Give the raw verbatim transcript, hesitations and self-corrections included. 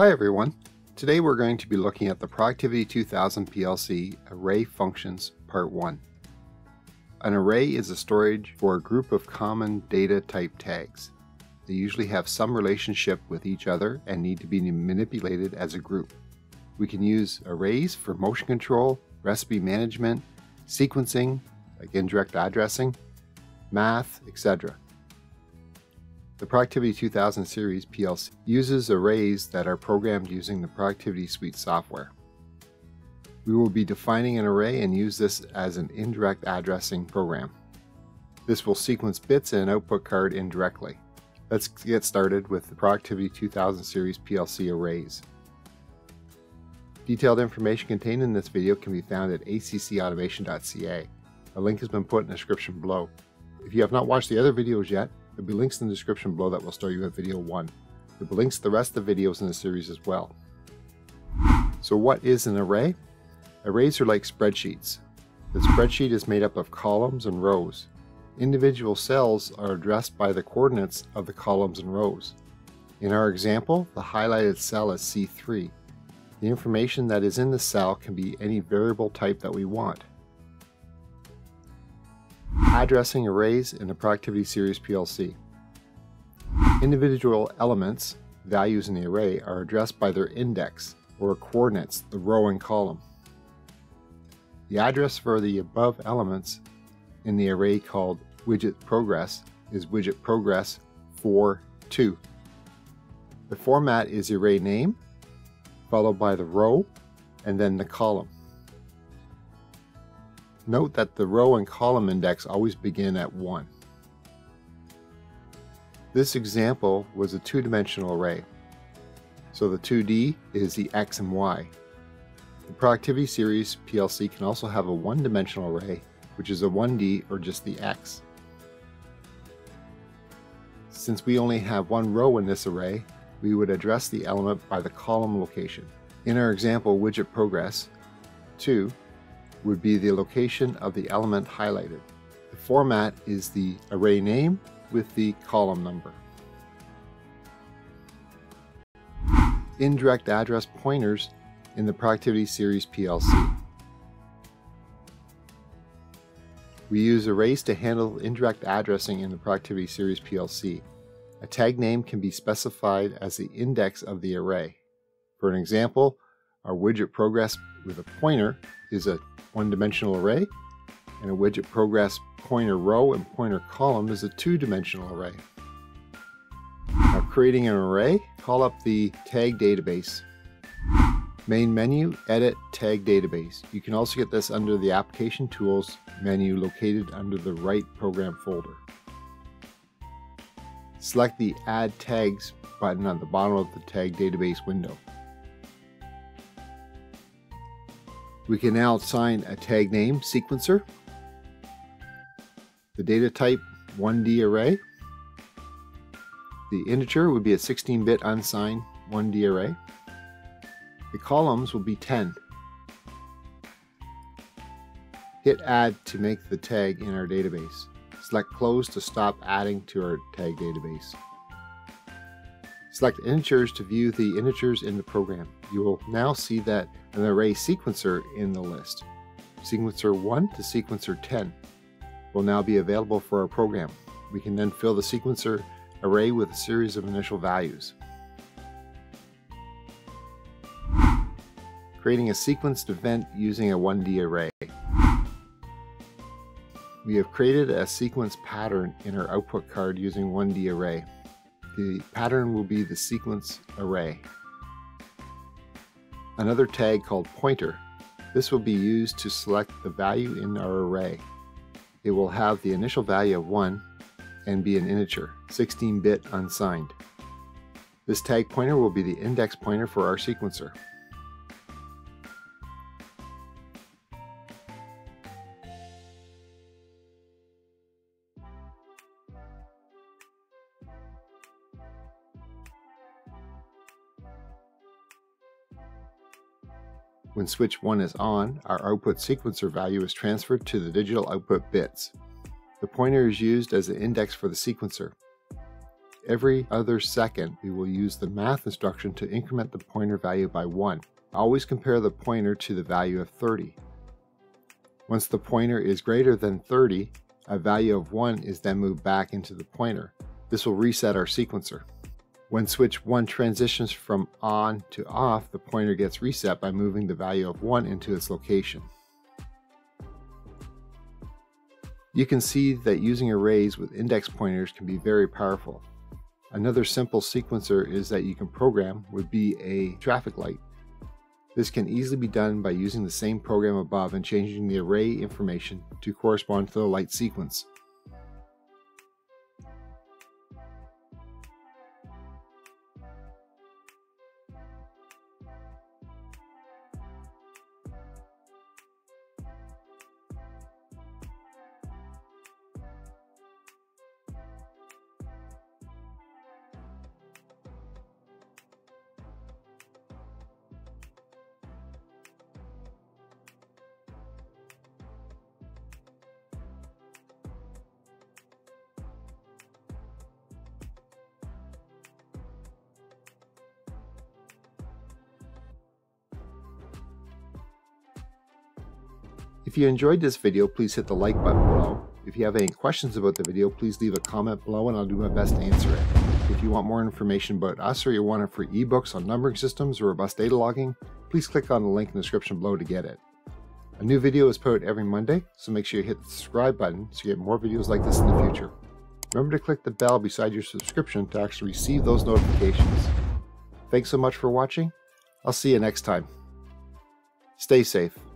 Hi everyone. Today we're going to be looking at the Productivity two thousand P L C Array Functions Part one. An array is a storage for a group of common data type tags. They usually have some relationship with each other and need to be manipulated as a group. We can use arrays for motion control, recipe management, sequencing, like indirect addressing, math, et cetera. The Productivity two thousand series P L C uses arrays that are programmed using the Productivity Suite software. We will be defining an array and use this as an indirect addressing program. This will sequence bits in an output card indirectly. Let's get started with the Productivity two thousand series P L C arrays. Detailed information contained in this video can be found at accautomation dot c a. A link has been put in the description below. If you have not watched the other videos yet, there'll be links in the description below that will start you at video one. There'll be links to the rest of the videos in the series as well. So what is an array? Arrays are like spreadsheets. The spreadsheet is made up of columns and rows. Individual cells are addressed by the coordinates of the columns and rows. In our example, the highlighted cell is C three. The information that is in the cell can be any variable type that we want. Addressing arrays in the Productivity Series P L C. Individual elements, values in the array, are addressed by their index, or coordinates, the row and column. The address for the above elements in the array called widget progress is widget progress four two. The format is the array name, followed by the row, and then the column. Note that the row and column index always begin at one. This example was a two-dimensional array, so the two D is the X and Y. The Productivity Series P L C can also have a one-dimensional array, which is a one D or just the X. Since we only have one row in this array, we would address the element by the column location. In our example, widget progress two would be the location of the element highlighted. The format is the array name with the column number. Indirect address pointers in the Productivity Series P L C. We use arrays to handle indirect addressing in the Productivity Series P L C. A tag name can be specified as the index of the array. For an example, our widget progress with a pointer is a one-dimensional array, and a widget progress pointer row and pointer column is a two-dimensional array. Now, creating an array, call up the tag database. Main menu, edit tag database. You can also get this under the application tools menu located under the right program folder. Select the add tags button on the bottom of the tag database window. We can now assign a tag name, sequencer, the data type, one D array. The integer would be a sixteen bit unsigned one D array. The columns will be ten. Hit add to make the tag in our database. Select close to stop adding to our tag database. Select integers to view the integers in the program. You will now see that an array sequencer in the list. Sequencer one to sequencer ten will now be available for our program. We can then fill the sequencer array with a series of initial values. Creating a sequenced event using a one D array. We have created a sequence pattern in our output card using one D array. The pattern will be the sequence array. Another tag called pointer. This will be used to select the value in our array. It will have the initial value of one and be an integer, sixteen bit unsigned. This tag pointer will be the index pointer for our sequencer. When switch one is on, our output sequencer value is transferred to the digital output bits. The pointer is used as an index for the sequencer. Every other second, we will use the math instruction to increment the pointer value by one. Always compare the pointer to the value of thirty. Once the pointer is greater than thirty, a value of one is then moved back into the pointer. This will reset our sequencer. When switch one transitions from on to off, the pointer gets reset by moving the value of one into its location. You can see that using arrays with index pointers can be very powerful. Another simple sequencer is that you can program would be a traffic light. This can easily be done by using the same program above and changing the array information to correspond to the light sequence. If you enjoyed this video, please hit the like button below. If you have any questions about the video, please leave a comment below and I'll do my best to answer it. If you want more information about us or you want our free ebooks on numbering systems or robust data logging, please click on the link in the description below to get it. A new video is put out every Monday, so make sure you hit the subscribe button so you get more videos like this in the future. Remember to click the bell beside your subscription to actually receive those notifications. Thanks so much for watching. I'll see you next time. Stay safe.